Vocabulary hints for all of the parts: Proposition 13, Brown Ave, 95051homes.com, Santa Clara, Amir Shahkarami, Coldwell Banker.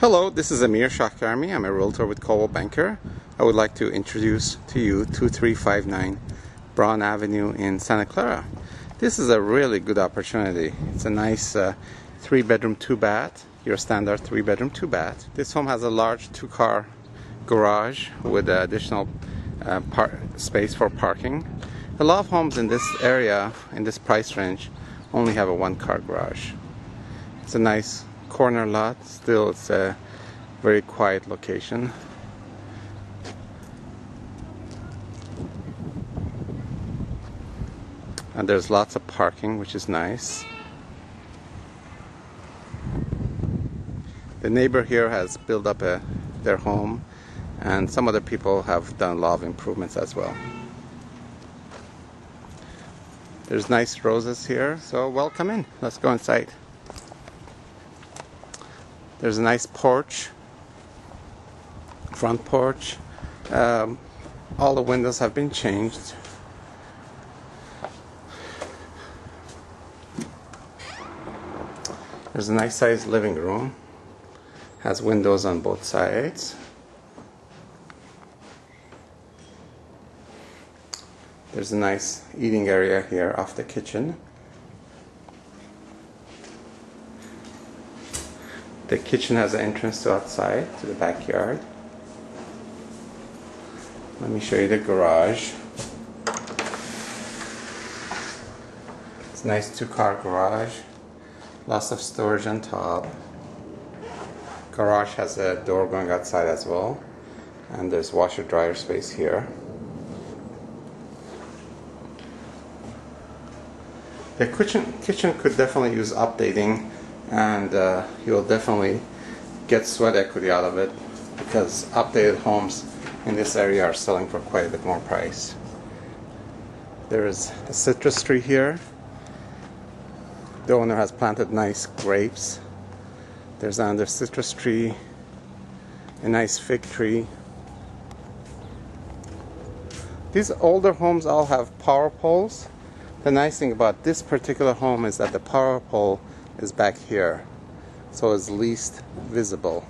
Hello, this is Amir Shahkarami. I'm a realtor with Coldwell Banker. I would like to introduce to you 2359 Brown Avenue in Santa Clara. This is a really good opportunity. It's a nice 3-bedroom, 2-bath, your standard 3-bedroom, 2-bath. This home has a large 2-car garage with additional space for parking. A lot of homes in this area, in this price range, only have a 1-car garage. It's a nice corner lot. Still, it's a very quiet location. And there's lots of parking, which is nice. The neighbor here has built up their home, and some other people have done a lot of improvements as well. There's nice roses here, so welcome in. Let's go inside. There's a nice porch, front porch. All the windows have been changed. There's a nice sized living room. Has windows on both sides. There's a nice eating area here off the kitchen. The kitchen has an entrance to outside, to the backyard. Let me show you the garage. It's a nice 2-car garage. Lots of storage on top. Garage has a door going outside as well. And there's washer dryer space here. The kitchen could definitely use updating, and you'll definitely get sweat equity out of it, because updated homes in this area are selling for quite a bit more price. There is a citrus tree here. The owner has planted nice grapes. There's another citrus tree, a nice fig tree. These older homes all have power poles. The nice thing about this particular home is that the power pole is back here, so it's least visible.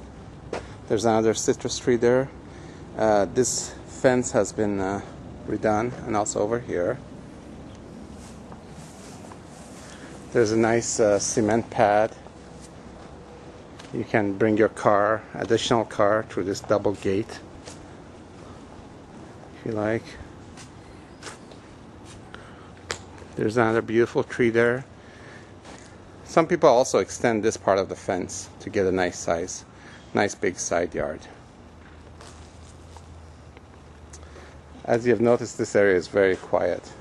There's another citrus tree there. This fence has been redone, and also over here. There's a nice cement pad. You can bring your car, additional car, through this double gate if you like. There's another beautiful tree there. Some people also extend this part of the fence to get a nice size, nice big side yard. As you have noticed, this area is very quiet.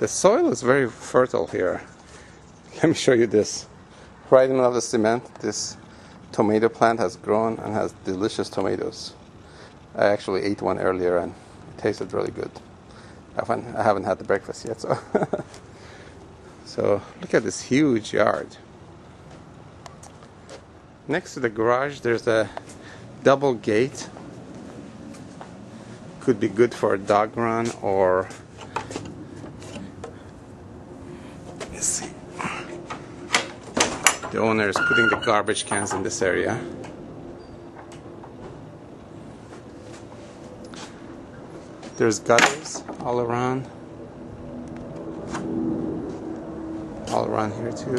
The soil is very fertile here. Let me show you this. Right in the middle of the cement, this tomato plant has grown and has delicious tomatoes. I actually ate one earlier and it tasted really good. I haven't had the breakfast yet, so... So look at this huge yard. Next to the garage, there's a double gate. Could be good for a dog run or... Let's see. The owner is putting the garbage cans in this area. There's gutters all around. All around here too.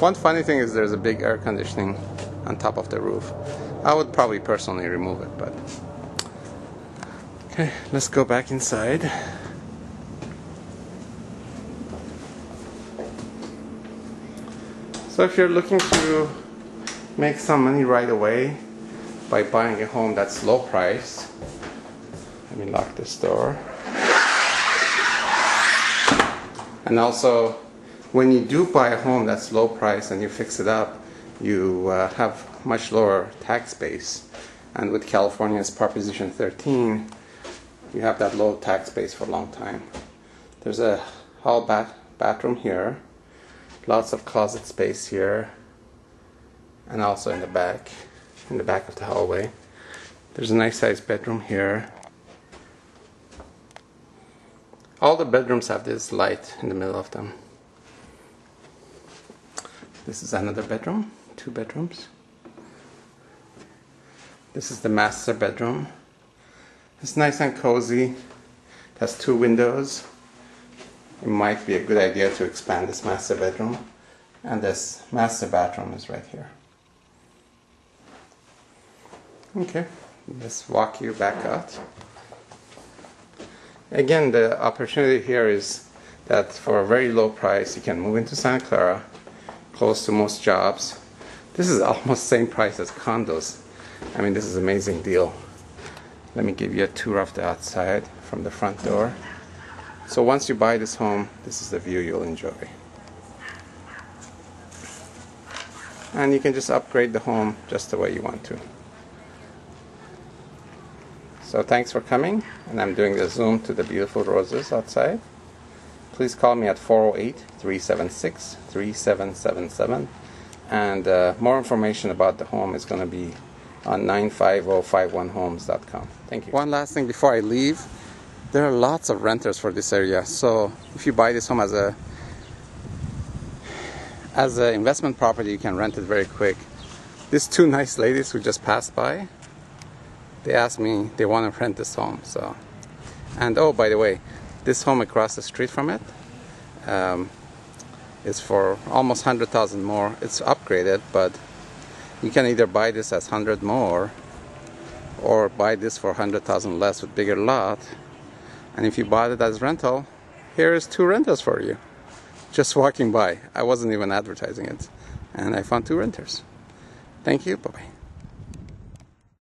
One funny thing is there's a big air conditioning on top of the roof. I would probably personally remove it, but okay, let's go back inside. So if you're looking to make some money right away by buying a home that's low price, let me lock this door. And also, when you do buy a home that's low price and you fix it up, you have much lower tax base. And with California's Proposition 13, you have that low tax base for a long time. There's a hall bathroom here, lots of closet space here, and also in the back of the hallway. There's a nice sized bedroom here. All the bedrooms have this light in the middle of them. This is another bedroom. two bedrooms. This is the master bedroom. It's nice and cozy. It has two windows. It might be a good idea to expand this master bedroom. And this master bathroom is right here. Okay, let's walk you back out. Again, the opportunity here is that for a very low price, you can move into Santa Clara, close to most jobs. This is almost the same price as condos. I mean, this is an amazing deal. Let me give you a tour of the outside from the front door. So once you buy this home, this is the view you'll enjoy. And you can just upgrade the home just the way you want to. So thanks for coming, and I'm doing the zoom to the beautiful roses outside. Please call me at 408-376-3777, and more information about the home is going to be on 95051homes.com. Thank you. One last thing before I leave, there are lots of renters for this area, so if you buy this home as an investment property, you can rent it very quick. These two nice ladies who just passed by, they asked me they want to rent this home. So, and oh, by the way, this home across the street from it is for almost 100,000 more. It's upgraded, but you can either buy this as 100 more or buy this for 100,000 less with bigger lot. And if you bought it as rental, here is two renters for you. Just walking by. I wasn't even advertising it. And I found two renters. Thank you. Bye-bye.